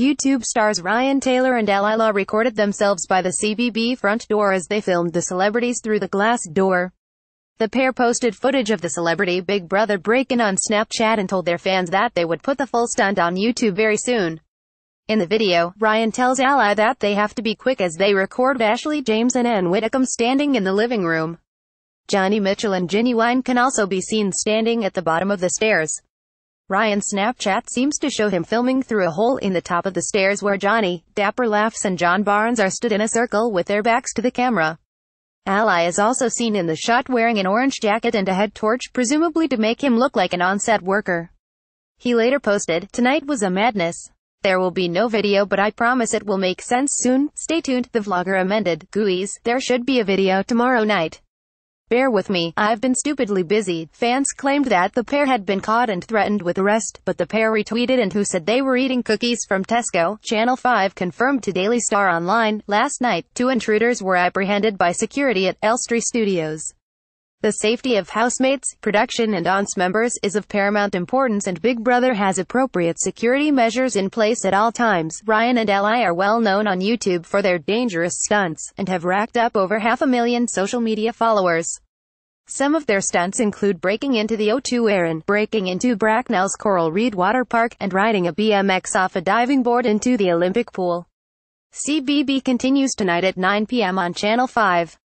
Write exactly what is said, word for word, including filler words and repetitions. YouTube stars Ryan Taylor and Ally Law recorded themselves by the C B B front door as they filmed the celebrities through the glass door. The pair posted footage of the Celebrity Big Brother break-in on Snapchat and told their fans that they would put the full stunt on YouTube very soon. In the video, Ryan tells Ally that they have to be quick as they record Ashley, James and Ann Whitaker standing in the living room. Johnny Mitchell and Ginny Wine can also be seen standing at the bottom of the stairs. Ryan's Snapchat seems to show him filming through a hole in the top of the stairs where Johnny, Dapper Laughs and John Barnes are stood in a circle with their backs to the camera. Ally is also seen in the shot wearing an orange jacket and a head torch, presumably to make him look like an on-set worker. He later posted, "Tonight was a madness. There will be no video but I promise it will make sense soon. Stay tuned." The vlogger amended, "Gooies, there should be a video tomorrow night. Bear with me, I've been stupidly busy." Fans claimed that the pair had been caught and threatened with arrest, but the pair retweeted and who said they were eating cookies from Tesco. Channel five confirmed to Daily Star Online, "Last night, two intruders were apprehended by security at Elstree Studios. The safety of housemates, production and audience members is of paramount importance and Big Brother has appropriate security measures in place at all times." Ryan and Ally are well known on YouTube for their dangerous stunts, and have racked up over half a million social media followers. Some of their stunts include breaking into the O two Arena, breaking into Bracknell's Coral Reed Water Park, and riding a B M X off a diving board into the Olympic pool. C B B continues tonight at nine p m on Channel five.